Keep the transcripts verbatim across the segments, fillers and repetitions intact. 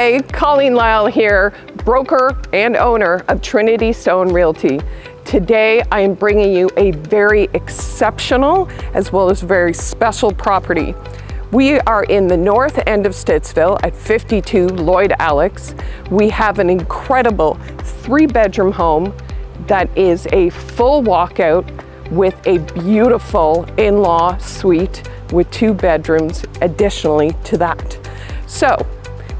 Hi, Colleen Lyle here, broker and owner of Trinity Stone Realty. Today I am bringing you a very exceptional as well as very special property. We are in the north end of Stittsville at fifty-two Lloydalex. We have an incredible three bedroom home that is a full walkout with a beautiful in-law suite with two bedrooms additionally to that. So,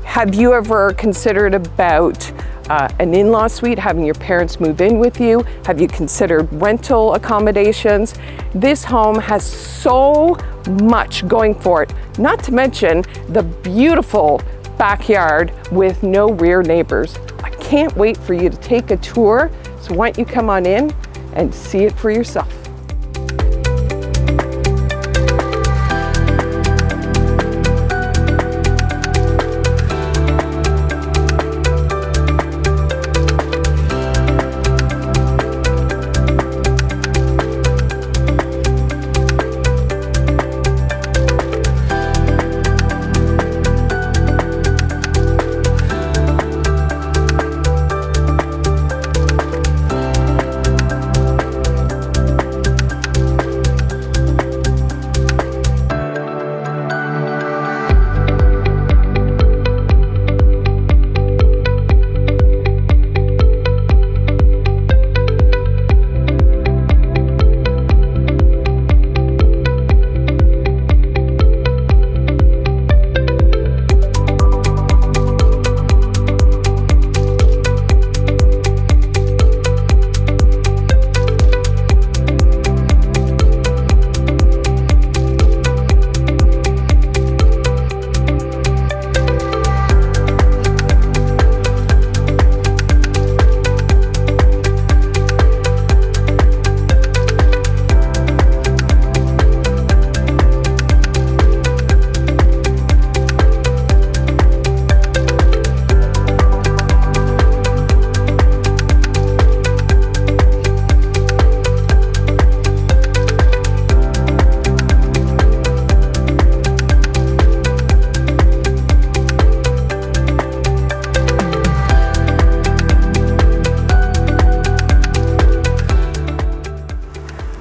have you ever considered about uh, an in-law suite, having your parents move in with you? Have you considered rental accommodations? This home has so much going for it, not to mention the beautiful backyard with no rear neighbors. I can't wait for you to take a tour, so why don't you come on in and see it for yourself.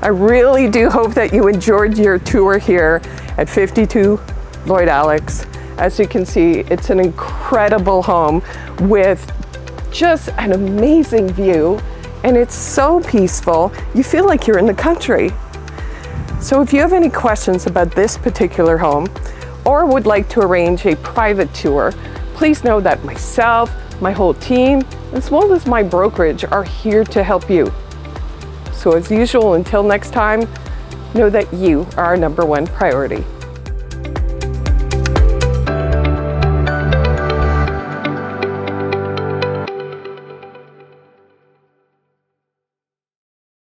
I really do hope that you enjoyed your tour here at fifty-two Lloydalex. As you can see, it's an incredible home with just an amazing view, and it's so peaceful. You feel like you're in the country. So if you have any questions about this particular home or would like to arrange a private tour, please know that myself, my whole team, as well as my brokerage are here to help you. So as usual, until next time, know that you are our number one priority.